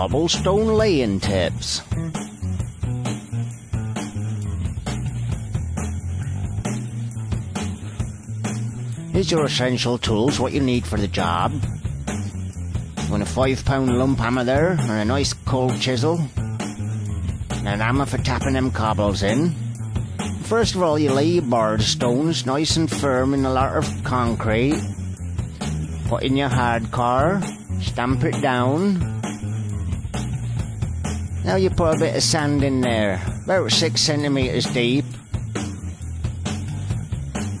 Cobblestone Laying Tips. Here's your essential tools, what you need for the job. You want a 5-pound lump hammer there, and a nice cold chisel, and an hammer for tapping them cobbles in. First of all, you lay your board stones nice and firm in a lot of concrete. Put in your hardcore, stamp it down. Now you put a bit of sand in there, about 6 centimeters deep.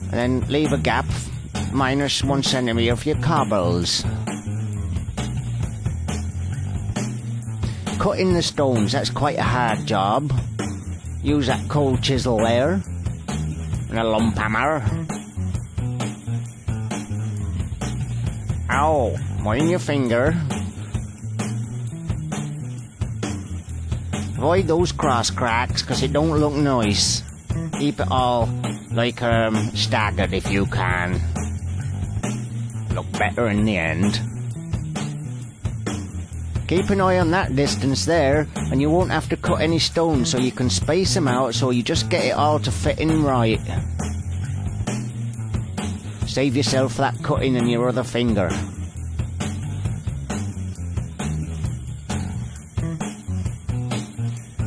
And then leave a gap, minus 1 centimeter for your cobbles. Cut in the stones, that's quite a hard job. Use that cold chisel there, and a lump hammer. Ow, mind your finger. Avoid those cross cracks, because it don't look nice. Keep it all, like, staggered if you can. Look better in the end. Keep an eye on that distance there, and you won't have to cut any stones, so you can space them out so you just get it all to fit in right. Save yourself that cutting in your other finger.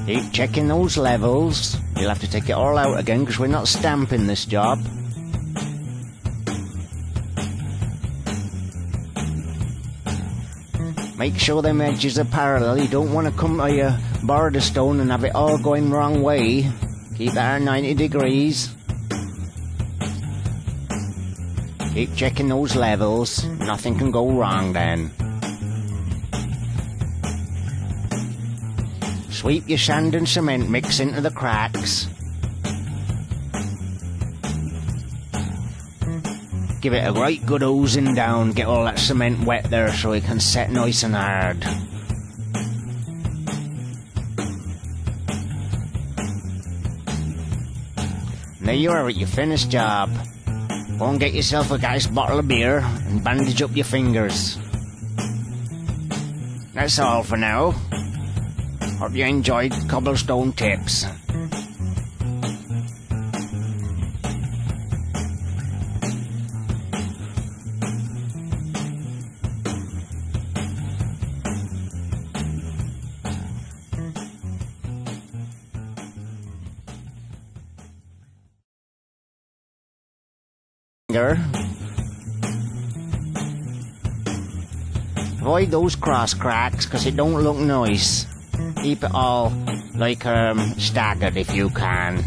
Keep checking those levels. You'll have to take it all out again because we're not stamping this job. Make sure them edges are parallel. You don't want to come to your border stone and have it all going the wrong way. Keep that at 90 degrees. Keep checking those levels. Nothing can go wrong then. Sweep your sand and cement mix into the cracks. Give it a right good oozing down, get all that cement wet there so it can set nice and hard. And there you are at your finished job. Go and get yourself a nice bottle of beer and bandage up your fingers. That's all for now. Hope you enjoyed Cobblestone Tips. Avoid those cross cracks because it don't look nice. Keep it all, like, staggered if you can.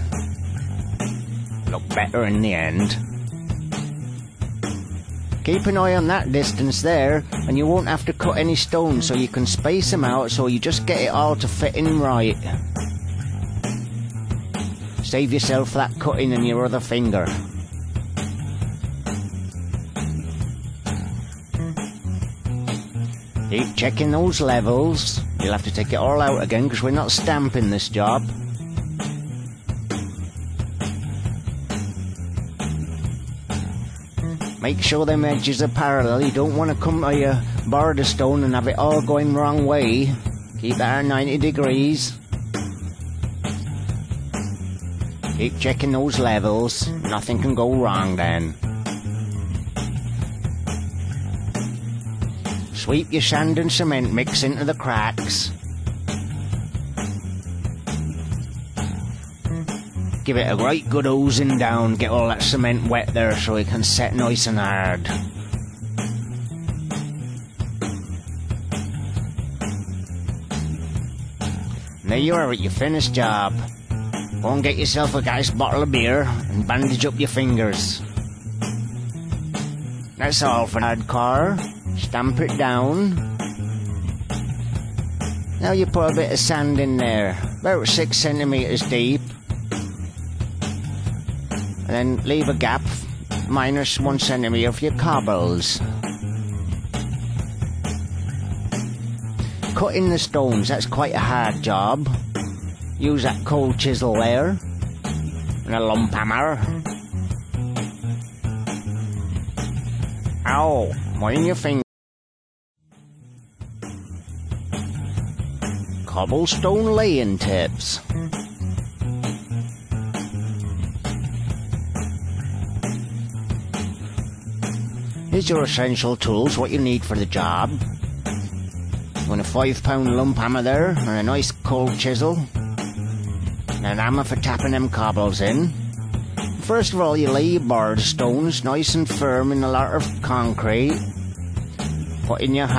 Look better in the end. Keep an eye on that distance there, and you won't have to cut any stones, so you can space them out so you just get it all to fit in right. Save yourself that cutting in your other finger. Keep checking those levels. You'll have to take it all out again because we're not stamping this job. Make sure them edges are parallel. You don't want to come to your border stone and have it all going the wrong way. Keep that at 90 degrees. Keep checking those levels. Nothing can go wrong then. Sweep your sand and cement mix into the cracks. Give it a right good oozing down, get all that cement wet there so it can set nice and hard. And there you are at your finished job. Go and get yourself a nice bottle of beer and bandage up your fingers. That's all for hardcore. Stamp it down. Now you put a bit of sand in there, about 6 centimeters deep. And then leave a gap, minus 1 centimeter for your cobbles. Cut in the stones, that's quite a hard job. Use that cold chisel there, and a lump hammer. Ow, mind your finger. cobblestone laying tips. Here's your essential tools, what you need for the job. You want a 5-pound lump hammer there, and a nice cold chisel, and an hammer for tapping them cobbles in. First of all, you lay your board stones nice and firm in a lot of concrete. Put in your hand.